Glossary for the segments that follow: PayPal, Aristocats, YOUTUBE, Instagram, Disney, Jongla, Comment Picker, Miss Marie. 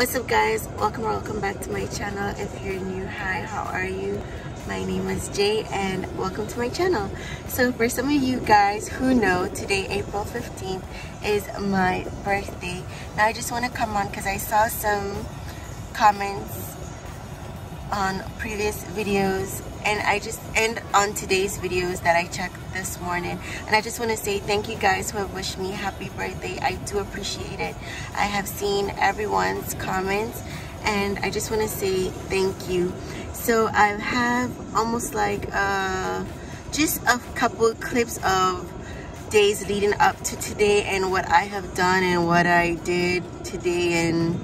What's up guys, welcome back to my channel. If you're new, hi, how are you? My name is Jay and welcome to my channel. So for some of you guys who know, today April 15th is my birthday. Now I just want to come on because I saw some comments on previous videos and I just end on today's videos that I checked this morning, and I just want to say thank you guys who have wished me happy birthday. I do appreciate it. I have seen everyone's comments and I just want to say thank you. So I have almost like just a couple clips of days leading up to today and what I have done and what I did today and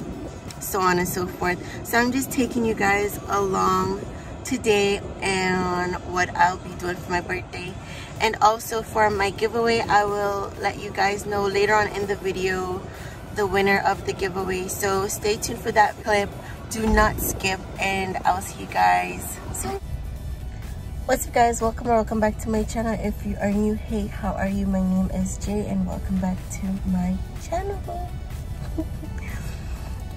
so on and so forth. So I'm just taking you guys along today and what I'll be doing for my birthday, and also for my giveaway I will let you guys know later on in the video the winner of the giveaway, so stay tuned for that clip. Do not skip and I'll see you guys soon. What's up guys, welcome back to my channel. If you are new, hey, how are you? My name is Jay and welcome back to my channel.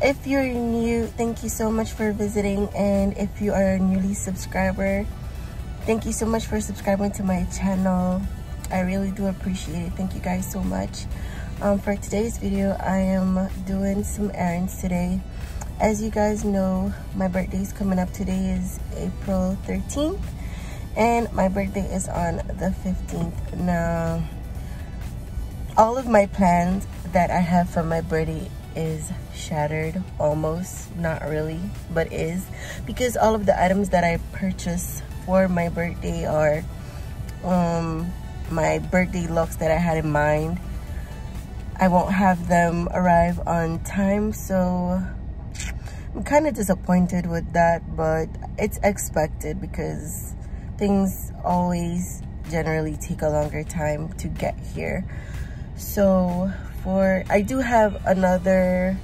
If you're new, thank you so much for visiting, and if you are a newly subscriber, thank you so much for subscribing to my channel. I really do appreciate it. Thank you guys so much. For today's video, I am doing some errands today. As you guys know, my birthday is coming up. Today is April 13th and my birthday is on the 15th. Now, all of my plans that I have for my birthday is shattered, almost, not really, but is, because all of the items that I purchased for my birthday are my birthday looks that I had in mind. I won't have them arrive on time, so I'm kind of disappointed with that, but it's expected because things always generally take a longer time to get here. So I do have another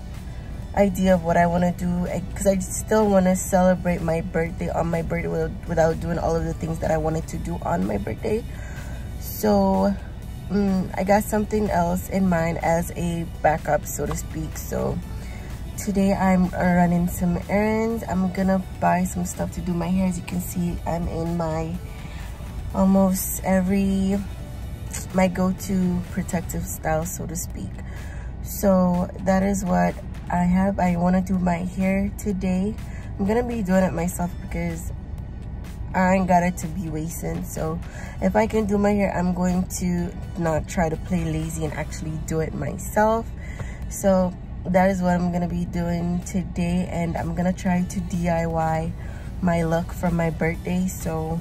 idea of what I want to do, because I still want to celebrate my birthday on my birthday without doing all of the things that I wanted to do on my birthday. So I got something else in mind as a backup, so to speak. So today I'm running some errands. I'm gonna buy some stuff to do my hair. As you can see, I'm in my almost every my go-to protective style, so to speak. So that is what I have. I want to do my hair today. I'm gonna be doing it myself because I ain't got it to be wasting. So if I can do my hair, I'm going to not try to play lazy and actually do it myself. So that is what I'm gonna be doing today, and I'm gonna try to DIY my look for my birthday. So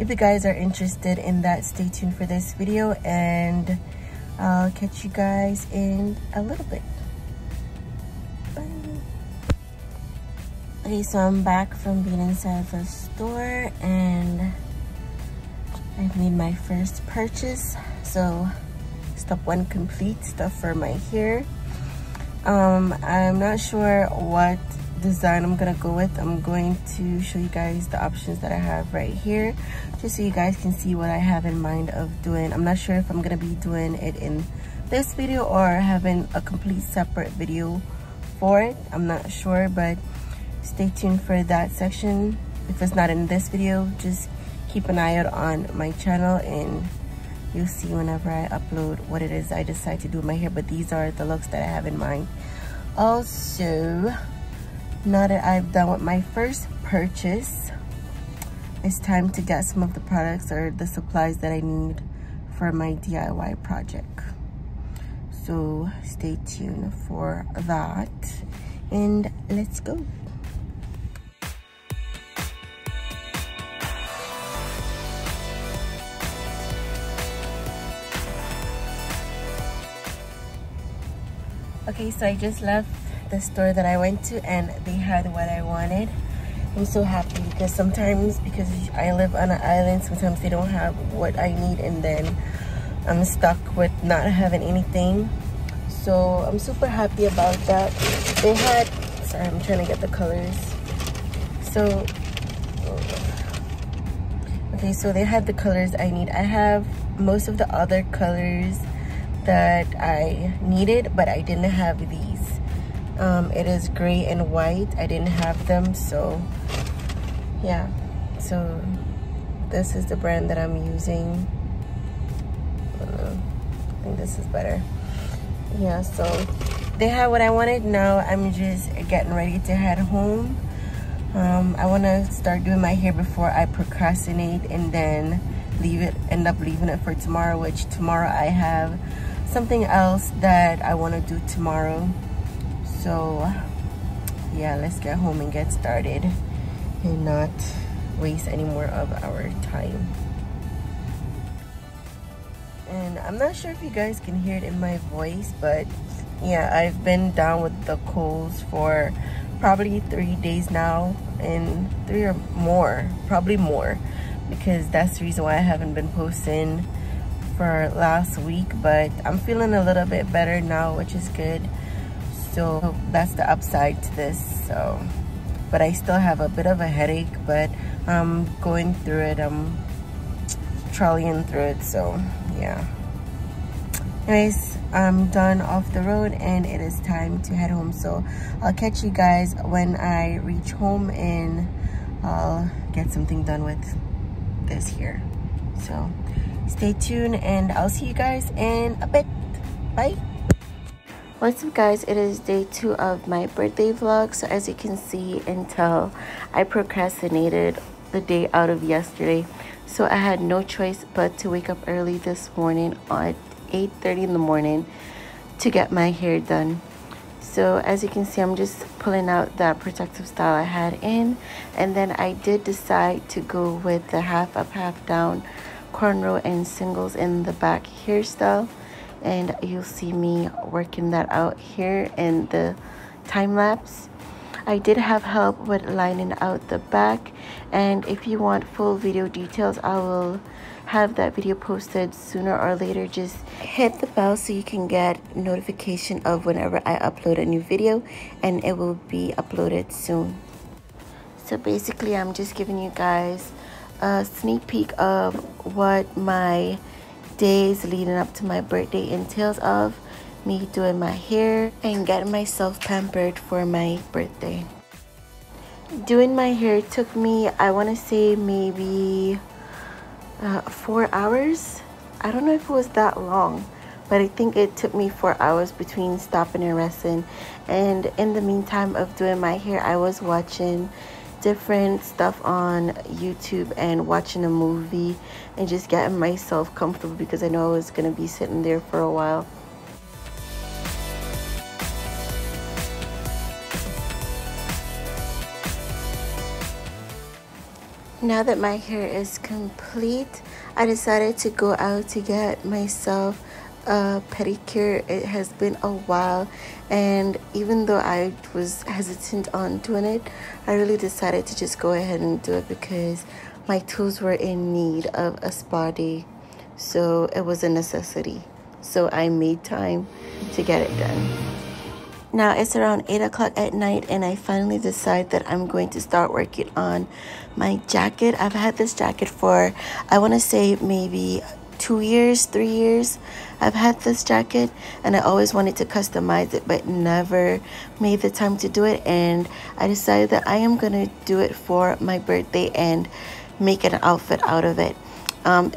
if you guys are interested in that, stay tuned for this video and I'll catch you guys in a little bit. Bye. Okay, so I'm back from being inside the store and I've made my first purchase. So step one complete, stuff for my hair. I'm not sure what design I'm gonna go with. I'm going to show you guys the options that I have right here just so you guys can see what I have in mind of doing. I'm not sure if I'm gonna be doing it in this video or having a complete separate video for it. I'm not sure, but stay tuned for that section. If it's not in this video, just keep an eye out on my channel and you'll see whenever I upload what it is I decide to do with my hair. But these are the looks that I have in mind. Also, now that I've done with my first purchase, it's time to get some of the products or the supplies that I need for my DIY project. So stay tuned for that and let's go. Okay, so I just left the store that I went to and they had what I wanted. I'm so happy because sometimes, because I live on an island, sometimes they don't have what I need and then I'm stuck with not having anything. So I'm super happy about that. They had, sorry, I'm trying to get the colors. So okay, so they had the colors I need. I have most of the other colors that I needed, but I didn't have these. It is gray and white. I didn't have them, so yeah. So this is the brand that I'm using. I don't know. I think this is better. Yeah, so they have what I wanted. Now I'm just getting ready to head home. I want to start doing my hair before I procrastinate and then end up leaving it for tomorrow, which tomorrow I have something else that I want to do tomorrow. So yeah, let's get home and get started and not waste any more of our time. And I'm not sure if you guys can hear it in my voice, but yeah, I've been down with the colds for probably 3 days now, and three or more, probably more, because that's the reason why I haven't been posting for last week. But I'm feeling a little bit better now, which is good, so that's the upside to this. So, but I still have a bit of a headache, but I'm going through it. I'm trolleying through it, so yeah. Anyways, I'm done off the road and it is time to head home, so I'll catch you guys when I reach home and I'll get something done with this here. So stay tuned and I'll see you guys in a bit. Bye. What's up guys, it is day 2 of my birthday vlog. So as you can see and tell, I procrastinated the day out of yesterday, so I had no choice but to wake up early this morning at 8:30 in the morning to get my hair done. So as you can see, I'm just pulling out that protective style I had in, and then I did decide to go with the half up half down cornrow and singles in the back hairstyle, and you'll see me working that out here in the time lapse. I did have help with lining out the back, and if you want full video details, I will have that video posted sooner or later. Just hit the bell so you can get notification of whenever I upload a new video, and it will be uploaded soon. So basically, I'm just giving you guys a sneak peek of what my days leading up to my birthday entails of me doing my hair and getting myself pampered for my birthday. Doing my hair took me, I want to say, maybe 4 hours. I don't know if it was that long, but I think it took me 4 hours between stopping and resting. And in the meantime of doing my hair, I was watching different stuff on YouTube and watching a movie and just getting myself comfortable, because I know I was going to be sitting there for a while. Now that my hair is complete, I decided to go out to get myself a pedicure. It has been a while, and even though I was hesitant on doing it, I really decided to just go ahead and do it because my toes were in need of a spa day, so it was a necessity. So I made time to get it done. Now it's around 8 o'clock at night, and I finally decide that I'm going to start working on my jacket. I've had this jacket for, I want to say, maybe 2 years, 3 years. I've had this jacket and I always wanted to customize it, but never made the time to do it. And I decided that I am going to do it for my birthday and make an outfit out of it.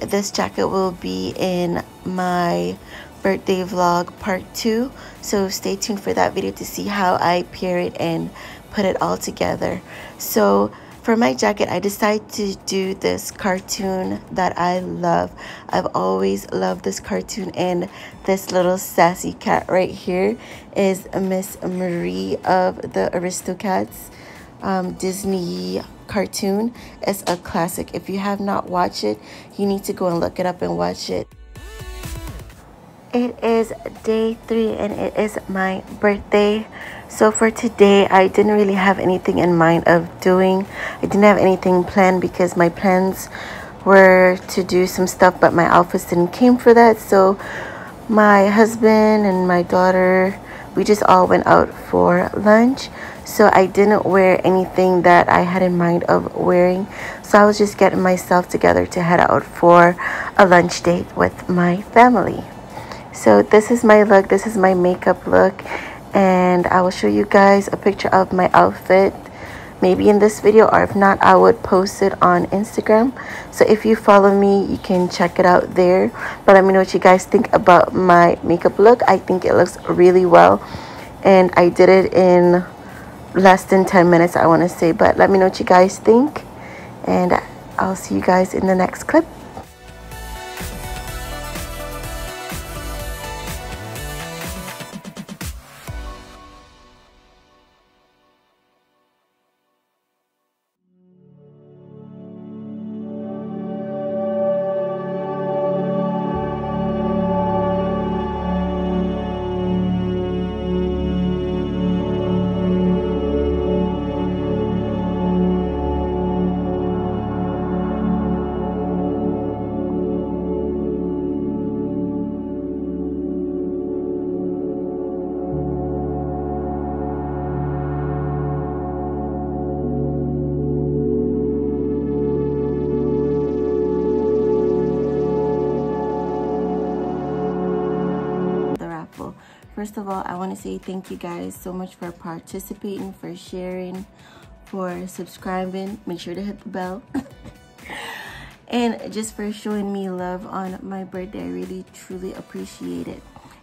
This jacket will be in my birthday vlog part 2, so stay tuned for that video to see how I pair it and put it all together. So for my jacket, I decided to do this cartoon that I love. I've always loved this cartoon, and this little sassy cat right here is Miss Marie of the Aristocats Disney cartoon. It's a classic. If you have not watched it, you need to go and look it up and watch it. It is day 3 and it is my birthday. So for today, I didn't really have anything in mind of doing. I didn't have anything planned because my plans were to do some stuff, but my outfits didn't came for that. So my husband and my daughter, we just all went out for lunch. So I didn't wear anything that I had in mind of wearing. So I was just getting myself together to head out for a lunch date with my family. So this is my look, this is my makeup look, and I will show you guys a picture of my outfit maybe in this video, or if not, I would post it on Instagram. So if you follow me, you can check it out there. But let me know what you guys think about my makeup look. I think it looks really well, and I did it in less than 10 minutes, I want to say. But let me know what you guys think, and I'll see you guys in the next clip. First of all, I want to say thank you guys so much for participating, for sharing, for subscribing. Make sure to hit the bell. And just for showing me love on my birthday. I really, truly appreciate it.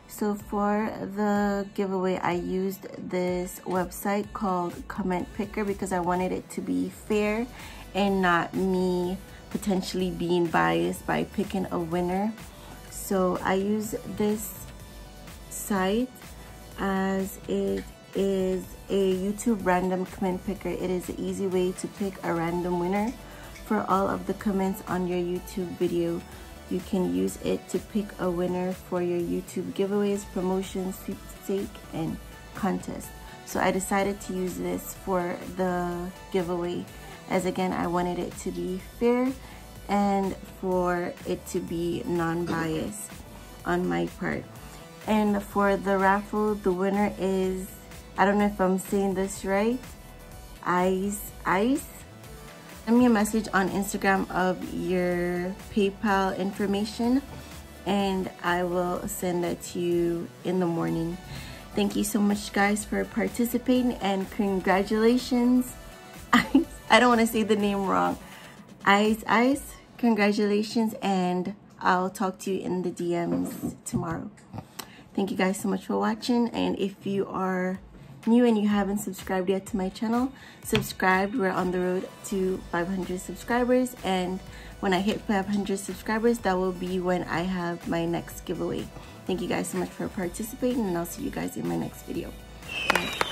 So for the giveaway, I used this website called Comment Picker because I wanted it to be fair and not me potentially being biased by picking a winner. So I use this site as it is a YouTube random comment picker. It is an easy way to pick a random winner for all of the comments on your YouTube video. You can use it to pick a winner for your YouTube giveaways, promotions, sweepstake, and contest. So I decided to use this for the giveaway, as again, I wanted it to be fair and for it to be non-biased on my part. And for the raffle, the winner is, I don't know if I'm saying this right, Ice. Send me a message on Instagram of your PayPal information, and I will send that to you in the morning. Thank you so much, guys, for participating, and congratulations. Ice. I don't want to say the name wrong. Ice, congratulations, and I'll talk to you in the DMs tomorrow. Thank you guys so much for watching, and if you are new and you haven't subscribed yet to my channel, subscribe. We're on the road to 500 subscribers, and when I hit 500 subscribers, that will be when I have my next giveaway. Thank you guys so much for participating, and I'll see you guys in my next video. Bye.